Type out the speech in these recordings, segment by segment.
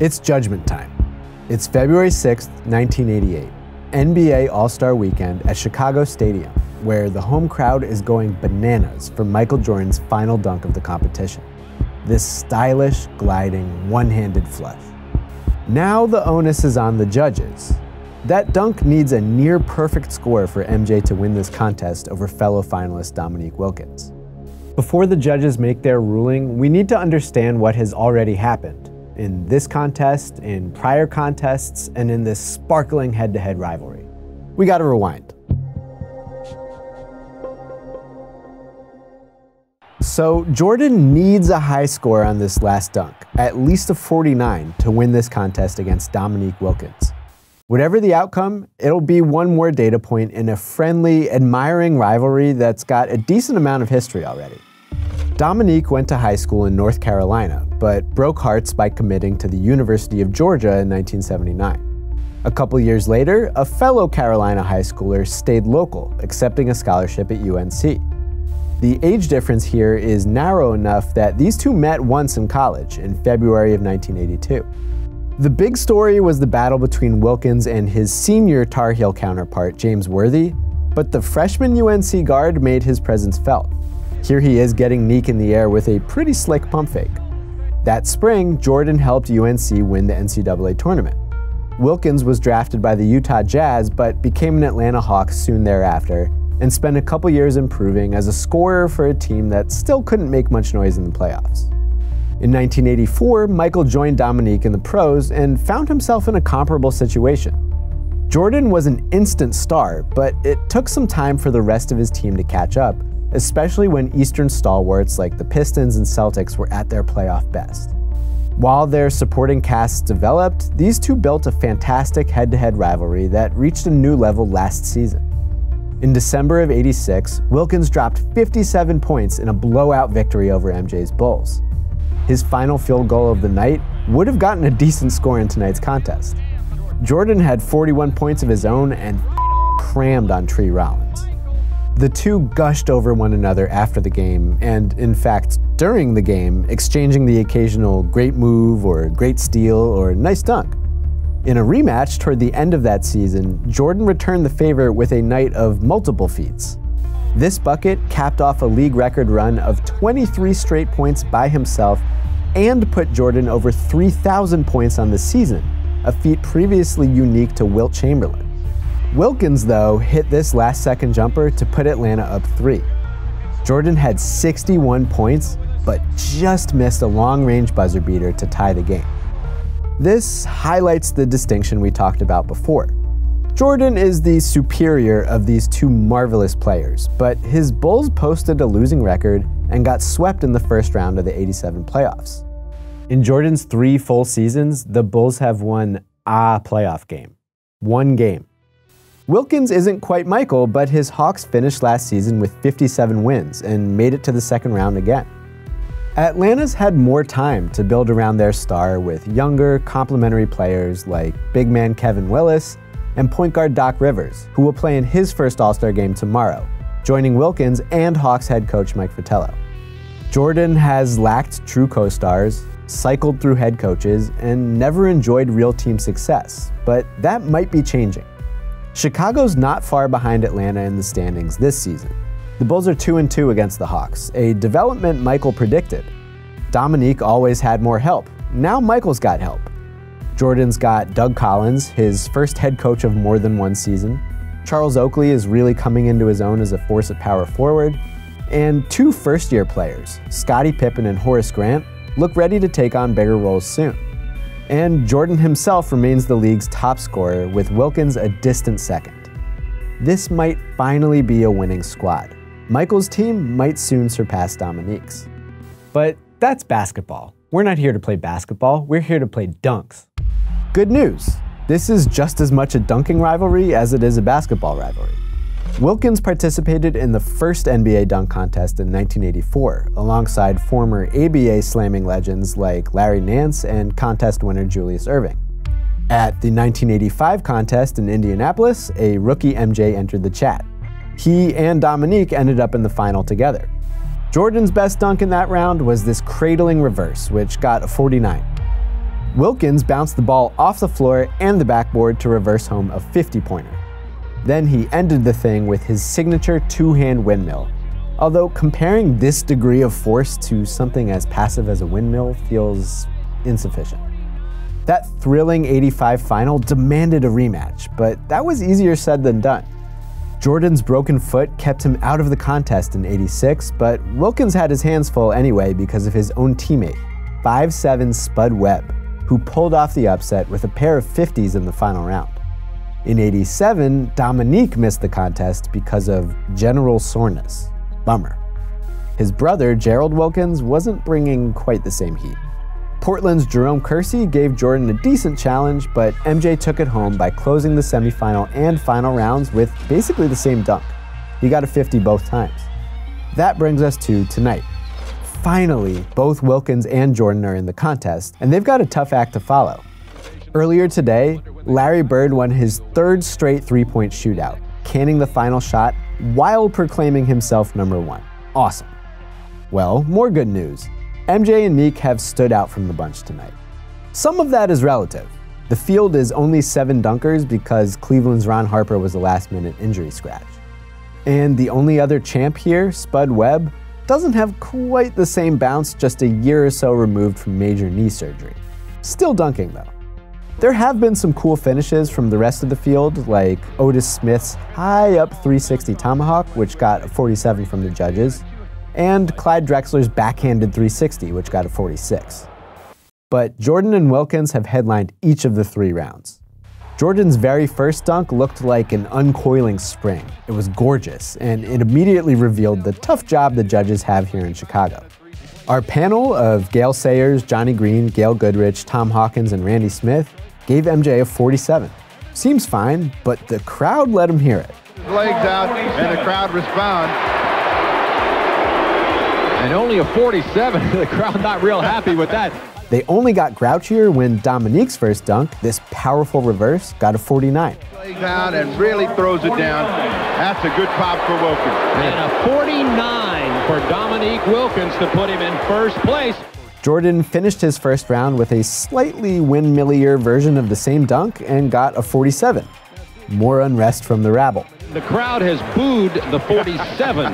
It's judgment time. It's February 6th, 1988, NBA All-Star Weekend at Chicago Stadium, where the home crowd is going bananas for Michael Jordan's final dunk of the competition. This stylish, gliding, one-handed flush. Now the onus is on the judges. That dunk needs a near-perfect score for MJ to win this contest over fellow finalist Dominique Wilkins. Before the judges make their ruling, we need to understand what has already happened in this contest, in prior contests, and in this sparkling head-to-head rivalry. We gotta rewind. So Jordan needs a high score on this last dunk, at least a 49, to win this contest against Dominique Wilkins. Whatever the outcome, it'll be one more data point in a friendly, admiring rivalry that's got a decent amount of history already. Dominique went to high school in North Carolina, but broke hearts by committing to the University of Georgia in 1979. A couple years later, a fellow Carolina high schooler stayed local, accepting a scholarship at UNC. The age difference here is narrow enough that these two met once in college, in February of 1982. The big story was the battle between Wilkins and his senior Tar Heel counterpart, James Worthy, but the freshman UNC guard made his presence felt. Here he is getting Neek in the air with a pretty slick pump fake. That spring, Jordan helped UNC win the NCAA tournament. Wilkins was drafted by the Utah Jazz, but became an Atlanta Hawks soon thereafter, and spent a couple years improving as a scorer for a team that still couldn't make much noise in the playoffs. In 1984, Michael joined Dominique in the pros and found himself in a comparable situation. Jordan was an instant star, but it took some time for the rest of his team to catch up, especially when Eastern stalwarts like the Pistons and Celtics were at their playoff best. While their supporting casts developed, these two built a fantastic head-to-head rivalry that reached a new level last season. In December of '86, Wilkins dropped 57 points in a blowout victory over MJ's Bulls. His final field goal of the night would have gotten a decent score in tonight's contest. Jordan had 41 points of his own and crammed on Tree Rollins. The two gushed over one another after the game, and in fact, during the game, exchanging the occasional great move or great steal or nice dunk. In a rematch toward the end of that season, Jordan returned the favor with a night of multiple feats. This bucket capped off a league record run of 23 straight points by himself and put Jordan over 3,000 points on the season, a feat previously unique to Wilt Chamberlain. Wilkins, though, hit this last-second jumper to put Atlanta up 3. Jordan had 61 points, but just missed a long-range buzzer beater to tie the game. This highlights the distinction we talked about before. Jordan is the superior of these two marvelous players, but his Bulls posted a losing record and got swept in the first round of the '87 playoffs. In Jordan's 3 full seasons, the Bulls have won a playoff game. One game. Wilkins isn't quite Michael, but his Hawks finished last season with 57 wins and made it to the second round again. Atlanta's had more time to build around their star with younger, complementary players like big man Kevin Willis and point guard Doc Rivers, who will play in his first All-Star game tomorrow, joining Wilkins and Hawks head coach Mike Fatello. Jordan has lacked true co-stars, cycled through head coaches, and never enjoyed real team success, but that might be changing. Chicago's not far behind Atlanta in the standings this season. The Bulls are 2-2 against the Hawks, a development Michael predicted. Dominique always had more help. Now Michael's got help. Jordan's got Doug Collins, his first head coach of more than one season. Charles Oakley is really coming into his own as a force at power forward. And two first-year players, Scottie Pippen and Horace Grant, look ready to take on bigger roles soon. And Jordan himself remains the league's top scorer, with Wilkins a distant second. This might finally be a winning squad. Michael's team might soon surpass Dominique's. But that's basketball. We're not here to play basketball, we're here to play dunks. Good news! This is just as much a dunking rivalry as it is a basketball rivalry. Wilkins participated in the first NBA dunk contest in 1984, alongside former ABA slamming legends like Larry Nance and contest winner Julius Erving. At the 1985 contest in Indianapolis, a rookie MJ entered the chat. He and Dominique ended up in the final together. Jordan's best dunk in that round was this cradling reverse, which got a 49. Wilkins bounced the ball off the floor and the backboard to reverse home a 50-pointer. Then he ended the thing with his signature two-hand windmill. Although comparing this degree of force to something as passive as a windmill feels insufficient. That thrilling 85 final demanded a rematch, but that was easier said than done. Jordan's broken foot kept him out of the contest in 86, but Wilkins had his hands full anyway because of his own teammate, 5'7" Spud Webb, who pulled off the upset with a pair of 50s in the final round. In 87, Dominique missed the contest because of general soreness. Bummer. His brother, Gerald Wilkins, wasn't bringing quite the same heat. Portland's Jerome Kersey gave Jordan a decent challenge, but MJ took it home by closing the semifinal and final rounds with basically the same dunk. He got a 50 both times. That brings us to tonight. Finally, both Wilkins and Jordan are in the contest, and they've got a tough act to follow. Earlier today, Larry Bird won his third straight three-point shootout, canning the final shot while proclaiming himself #1. Awesome. Well, more good news. MJ and Meek have stood out from the bunch tonight. Some of that is relative. The field is only 7 dunkers because Cleveland's Ron Harper was a last-minute injury scratch. And the only other champ here, Spud Webb, doesn't have quite the same bounce just a year or so removed from major knee surgery. Still dunking, though. There have been some cool finishes from the rest of the field, like Otis Smith's high-up 360 tomahawk, which got a 47 from the judges, and Clyde Drexler's backhanded 360, which got a 46. But Jordan and Wilkins have headlined each of the 3 rounds. Jordan's very first dunk looked like an uncoiling spring. It was gorgeous, and it immediately revealed the tough job the judges have here in Chicago. Our panel of Gale Sayers, Johnny Green, Gale Goodrich, Tom Hawkins, and Randy Smith gave MJ a 47. Seems fine, but the crowd let him hear it. Legs out, and the crowd responds. And only a 47, the crowd not real happy with that. They only got grouchier when Dominique's first dunk, this powerful reverse, got a 49. Legs out and really throws it down. That's a good pop for Wilkins. And a 49 for Dominique Wilkins to put him in first place. Jordan finished his first round with a slightly windmillier version of the same dunk and got a 47. More unrest from the rabble. The crowd has booed the 47.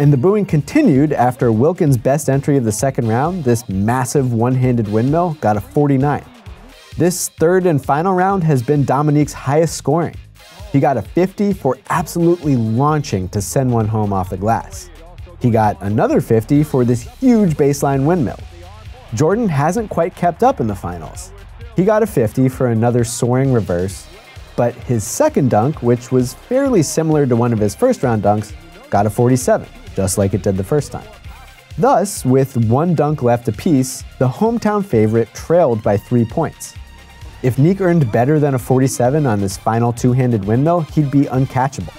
And the booing continued after Wilkins' best entry of the second round, this massive one-handed windmill, got a 49. This third and final round has been Dominique's highest scoring. He got a 50 for absolutely launching to send one home off the glass. He got another 50 for this huge baseline windmill. Jordan hasn't quite kept up in the finals. He got a 50 for another soaring reverse, but his second dunk, which was fairly similar to one of his first round dunks, got a 47, just like it did the first time. Thus, with one dunk left apiece, the hometown favorite trailed by 3 points. If Neek earned better than a 47 on this final two-handed windmill, he'd be uncatchable.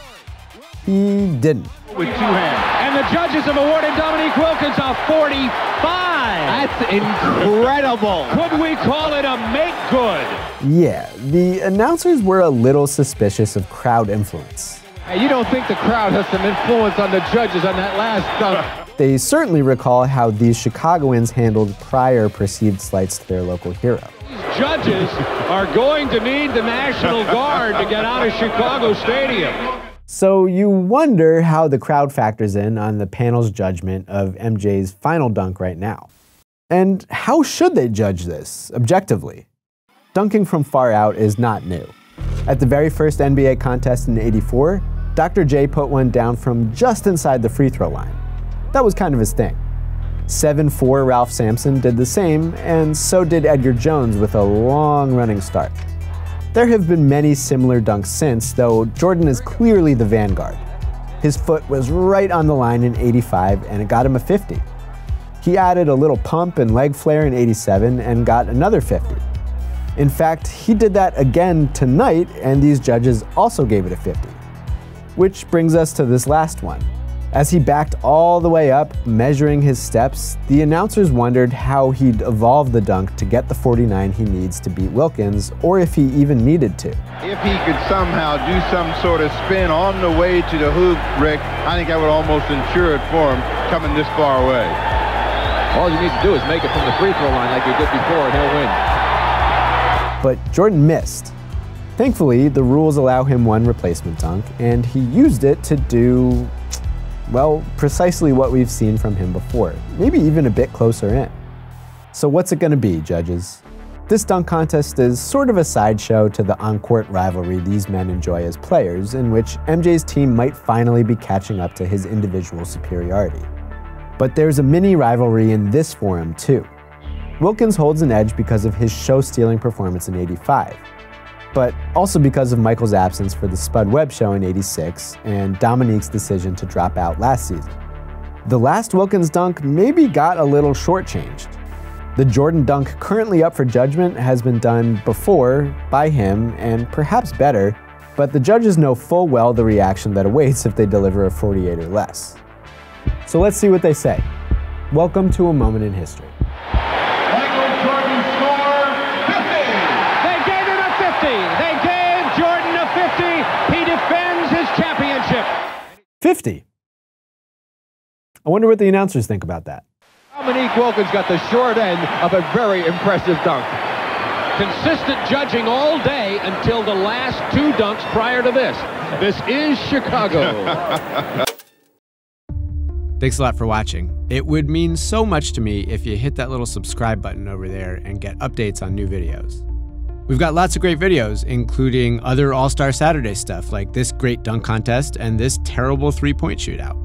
He didn't. With 2 hands. And the judges have awarded Dominique Wilkins a 45. That's incredible. Could we call it a make good? Yeah, the announcers were a little suspicious of crowd influence. Hey, you don't think the crowd has some influence on the judges on that last dunk? They certainly recall how these Chicagoans handled prior perceived slights to their local hero. These judges are going to need the National Guard to get out of Chicago Stadium. So you wonder how the crowd factors in on the panel's judgment of MJ's final dunk right now. And how should they judge this, objectively? Dunking from far out is not new. At the very first NBA contest in '84, Dr. J put one down from just inside the free throw line. That was kind of his thing. 7'4" Ralph Sampson did the same, and so did Edgar Jones with a long-running start. There have been many similar dunks since, though Jordan is clearly the vanguard. His foot was right on the line in 85, and it got him a 50. He added a little pump and leg flare in 87 and got another 50. In fact, he did that again tonight, and these judges also gave it a 50. Which brings us to this last one. As he backed all the way up, measuring his steps, the announcers wondered how he'd evolve the dunk to get the 49 he needs to beat Wilkins, or if he even needed to. If he could somehow do some sort of spin on the way to the hoop, Rick, I think I would almost ensure it for him coming this far away. All you need to do is make it from the free throw line like you did before, and he'll win. but Jordan missed. Thankfully, the rules allow him one replacement dunk, and he used it to do, well, precisely what we've seen from him before, maybe even a bit closer in. So what's it gonna be, judges? This dunk contest is sort of a sideshow to the on-court rivalry these men enjoy as players, in which MJ's team might finally be catching up to his individual superiority. But there's a mini rivalry in this forum too. Wilkins holds an edge because of his show-stealing performance in '85, but also because of Michael's absence for the Spud Webb show in '86 and Dominique's decision to drop out last season. The last Wilkins dunk maybe got a little shortchanged. The Jordan dunk currently up for judgment has been done before by him and perhaps better, but the judges know full well the reaction that awaits if they deliver a 48 or less. So let's see what they say. Welcome to A Moment in History. I wonder what the announcers think about that. Dominique Wilkins got the short end of a very impressive dunk. Consistent judging all day until the last two dunks prior to this. This is Chicago. Thanks a lot for watching. It would mean so much to me if you hit that little subscribe button over there and get updates on new videos. We've got lots of great videos, including other All-Star Saturday stuff like this great dunk contest and this terrible three-point shootout.